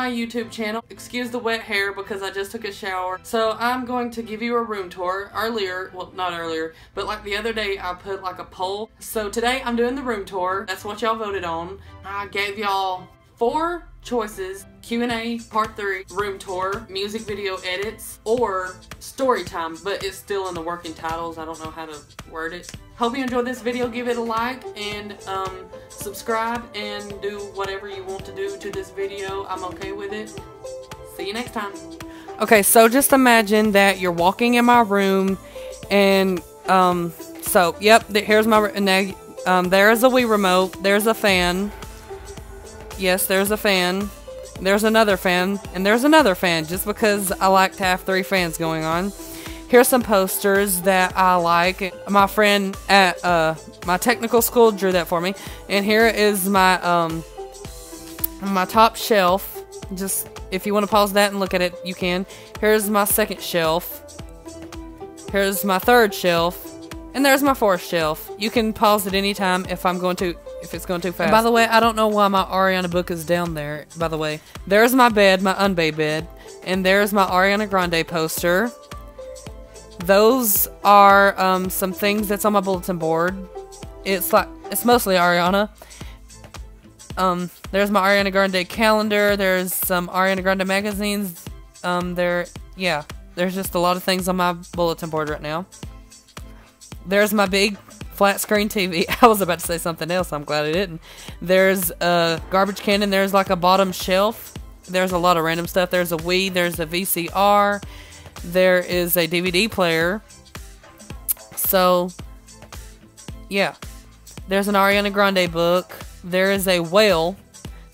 my YouTube channel. Excuse the wet hair because I just took a shower. So I'm going to give you a room tour. Earlier, well not earlier, but like the other day I put like a poll. So today I'm doing the room tour. That's what y'all voted on. I gave y'all 4 choices: Q&A, part 3, room tour, music video edits, or story time, but it's still in the working titles. I don't know how to word it. Hope you enjoyed this video. Give it a like and subscribe and do whatever you want to do to this video. I'm okay with it. See you next time. Okay, so just imagine that you're walking in my room and so yep, here's my there's a Wii remote, there's a fan. Yes, there's a fan, there's another fan, and there's another fan, just because I like to have 3 fans going on. Here's some posters that I like. My friend at my technical school drew that for me. And here is my my top shelf. Just if you want to pause that and look at it, you can. Here's my 2nd shelf. Here's my 3rd shelf. And there's my 4th shelf. You can pause at any time if it's going too fast. And by the way, I don't know why my Ariana book is down there, by the way. There's my bed, my unbae bed. And there's my Ariana Grande poster. Those are some things that's on my bulletin board. It's mostly Ariana. There's my Ariana Grande calendar. There's some Ariana Grande magazines. There's just a lot of things on my bulletin board right now. There's my big flat screen TV. I was about to say something else. I'm glad I didn't. There's a garbage can and there's like a bottom shelf. There's a lot of random stuff. There's a Wii. There's a VCR. There is a DVD player. So, yeah. There's an Ariana Grande book. There is a whale.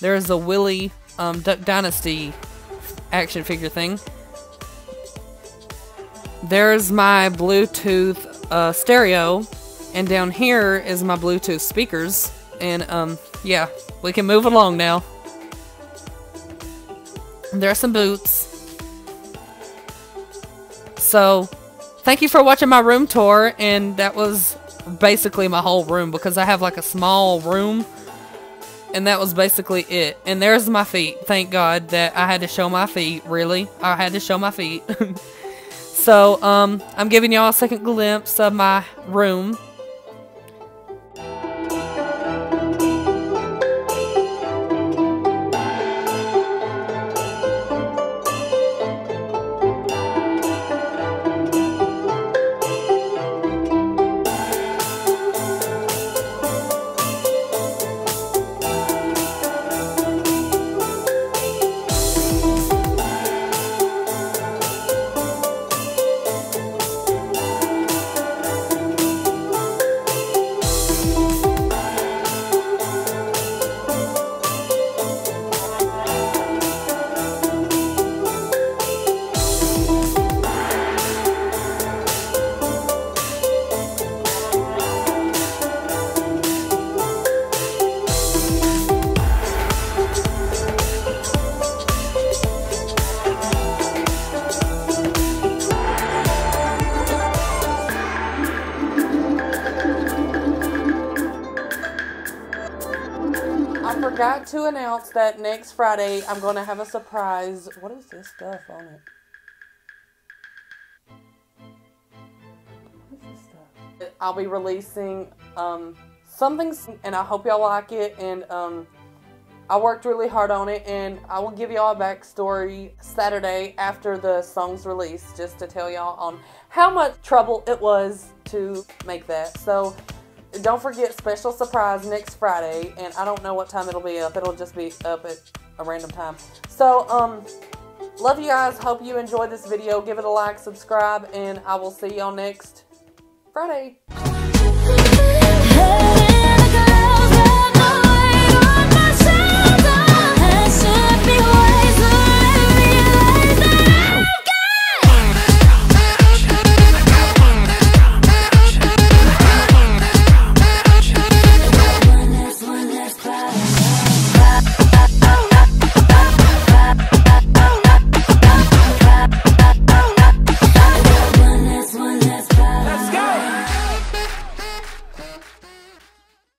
There is a Willy Duck Dynasty action figure thing. There's my Bluetooth stereo, and down here is my Bluetooth speakers, and yeah, we can move along now. There are some boots. So thank you for watching my room tour, and that was basically my whole room because I have like a small room, and that was basically it. And there's my feet. Thank God that I had to show my feet. Really, I had to show my feet. So, I'm giving y'all a 2nd glimpse of my room. I forgot to announce that next Friday I'm going to have a surprise. What is this stuff on it? What is this stuff? I'll be releasing something, and I hope y'all like it, and I worked really hard on it, and I will give y'all a backstory Saturday after the song's release, just to tell y'all on how much trouble it was to make that. So don't forget, special surprise next Friday, and I don't know what time it'll be up. It'll just be up at a random time. So, love you guys. Hope you enjoyed this video. Give it a like, subscribe, and I will see y'all next Friday.